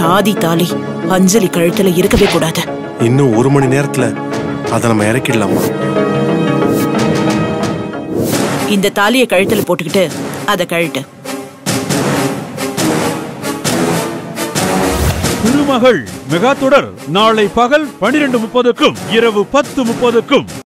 தாதி தாலி அஞ்சலி கழுத்துல இருக்கவே கூடாது. இன்னும் ஒரு மணி நேரத்துல அதை நம்ம இறக்கிடலாமா? இந்த தாலியை கழுத்துல போட்டுக்கிட்டு அதை கழட்டு. திருமகள் மெகா தொடர் நாளை பகல் 12:30க்கும் இரவு 10:30க்கும்.